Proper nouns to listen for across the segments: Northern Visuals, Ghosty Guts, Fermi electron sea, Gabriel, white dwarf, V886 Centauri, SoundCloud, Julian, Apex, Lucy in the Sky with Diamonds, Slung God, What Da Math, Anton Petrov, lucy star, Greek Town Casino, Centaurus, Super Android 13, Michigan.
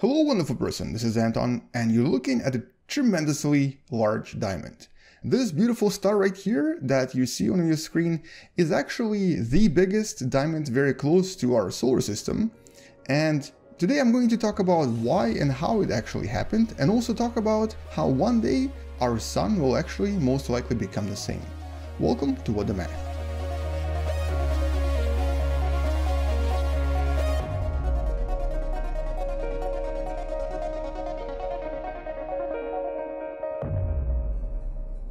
Hello wonderful person, this is Anton, and you're looking at a tremendously large diamond. This beautiful star right here that you see on your screen is actually the biggest diamond very close to our solar system. And today I'm going to talk about why and how it actually happened, and also talk about how one day our sun will actually most likely become the same. Welcome to What Da Math.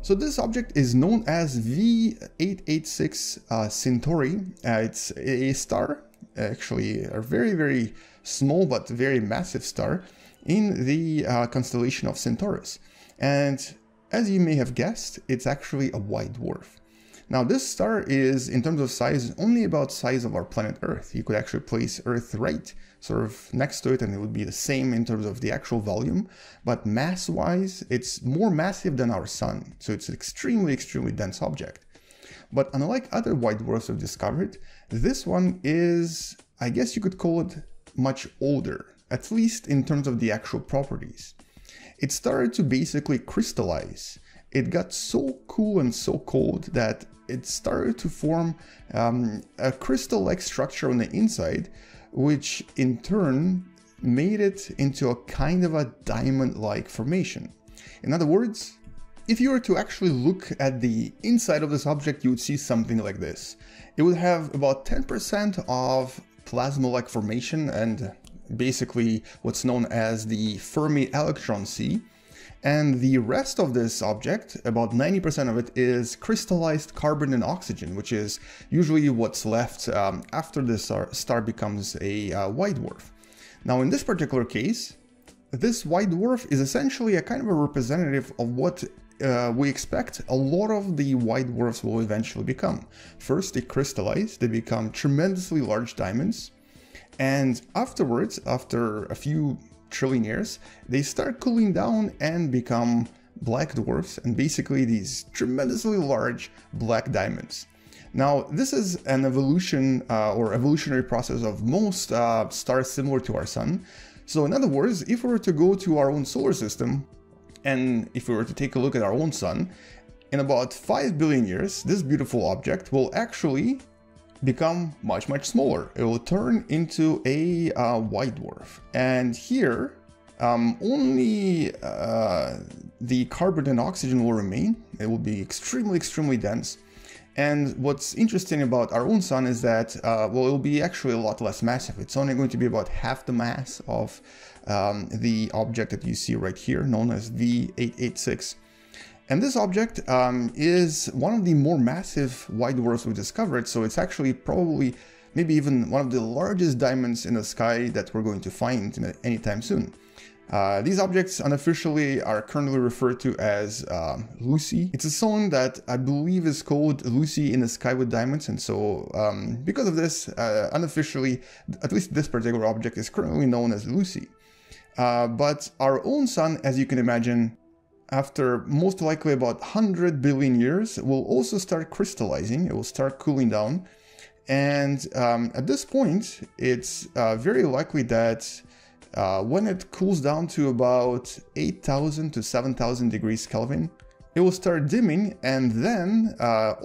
So this object is known as V886 Centauri. It's a star, actually a very, very small but very massive star in the constellation of Centaurus. And as you may have guessed, it's actually a white dwarf. Now this star is, in terms of size, only about the size of our planet Earth. You could actually place Earth right sort of next to it and it would be the same in terms of the actual volume, but mass-wise it's more massive than our sun, so it's an extremely, extremely dense object. But unlike other white dwarfs we've discovered, this one is, I guess you could call it, much older, at least in terms of the actual properties. It started to basically crystallize. It got so cool and so cold that it started to form a crystal-like structure on the inside, which in turn made it into a kind of a diamond-like formation. In other words, if you were to actually look at the inside of this object, you would see something like this. It would have about 10% of plasma-like formation and basically what's known as the Fermi electron sea. And the rest of this object, about 90% of it, is crystallized carbon and oxygen, which is usually what's left after the star becomes a white dwarf. Now, in this particular case, this white dwarf is essentially a kind of a representative of what we expect a lot of the white dwarfs will eventually become. First, they crystallize, they become tremendously large diamonds, and afterwards, after a few trillion years, they start cooling down and become black dwarfs, and basically these tremendously large black diamonds. Now, this is an evolution or evolutionary process of most stars similar to our sun. So in other words, if we were to go to our own solar system, and if we were to take a look at our own sun, in about 5 billion years, this beautiful object will actually become much, much smaller. It will turn into a white dwarf. And here, only the carbon and oxygen will remain. It will be extremely, extremely dense. And what's interesting about our own sun is that, well, it'll be actually a lot less massive. It's only going to be about half the mass of the object that you see right here, known as V886. And this object is one of the more massive white dwarfs we discovered, so it's actually probably maybe even one of the largest diamonds in the sky that we're going to find anytime soon. These objects unofficially are currently referred to as Lucy. It's a song that I believe is called Lucy in the Sky with Diamonds, and so because of this, unofficially, at least this particular object is currently known as Lucy. But our own sun, as you can imagine, after most likely about 100 billion years, it will also start crystallizing, it will start cooling down. And at this point, it's very likely that when it cools down to about 8,000 to 7,000 degrees Kelvin, it will start dimming and then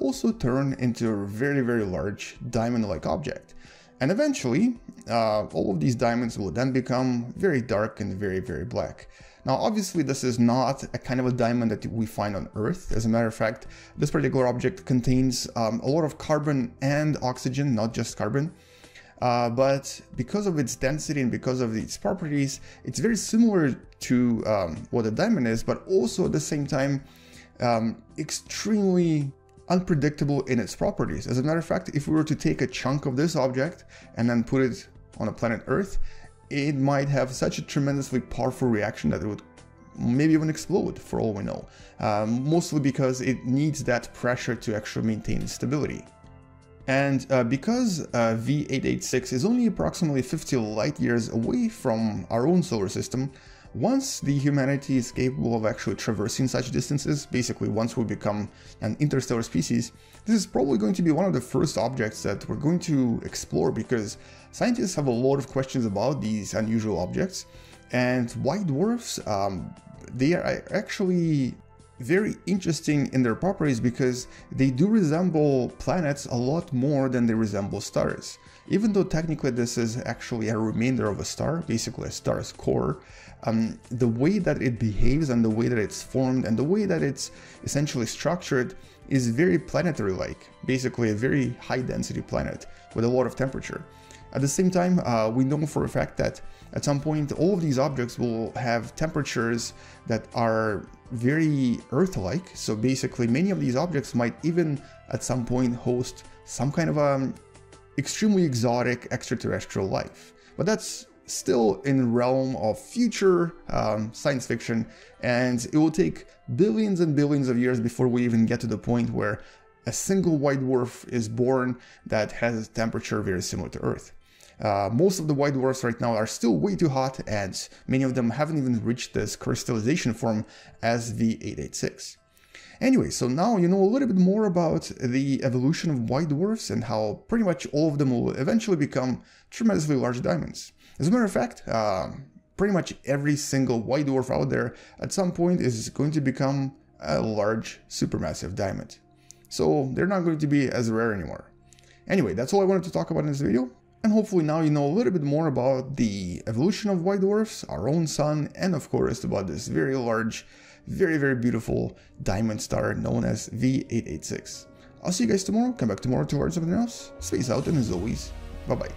also turn into a very, very large diamond-like object. And eventually, all of these diamonds will then become very dark and very, very black. Now, obviously, this is not a kind of a diamond that we find on Earth. As a matter of fact, this particular object contains a lot of carbon and oxygen, not just carbon. But because of its density and because of its properties, it's very similar to what a diamond is, but also at the same time, extremely unpredictable in its properties. As a matter of fact, if we were to take a chunk of this object and then put it on a planet Earth, it might have such a tremendously powerful reaction that it would maybe even explode, for all we know. Mostly because it needs that pressure to actually maintain stability. And because V886 is only approximately 50 light years away from our own solar system, once the humanity is capable of actually traversing such distances, basically once we become an interstellar species, this is probably going to be one of the first objects that we're going to explore, because scientists have a lot of questions about these unusual objects. And white dwarfs, they are actually very interesting in their properties because they do resemble planets a lot more than they resemble stars. Even though technically this is actually a remainder of a star, basically a star's core, the way that it behaves and the way that it's formed and the way that it's essentially structured is very planetary-like, basically a very high-density planet with a lot of temperature. At the same time, we know for a fact that at some point all of these objects will have temperatures that are very Earth-like, so basically many of these objects might even at some point host some kind of extremely exotic extraterrestrial life. But that's still in the realm of future science fiction, and it will take billions and billions of years before we even get to the point where a single white dwarf is born that has a temperature very similar to Earth. Most of the white dwarfs right now are still way too hot, and many of them haven't even reached this crystallization form as V886. Anyway, so now you know a little bit more about the evolution of white dwarfs and how pretty much all of them will eventually become tremendously large diamonds. As a matter of fact, pretty much every single white dwarf out there at some point is going to become a large supermassive diamond. So they're not going to be as rare anymore. Anyway, that's all I wanted to talk about in this video. And hopefully now you know a little bit more about the evolution of white dwarfs, our own sun, and of course about this very large, very, very beautiful diamond star known as V886. I'll see you guys tomorrow. Come back tomorrow to learn something else. Space out, and as always, bye-bye.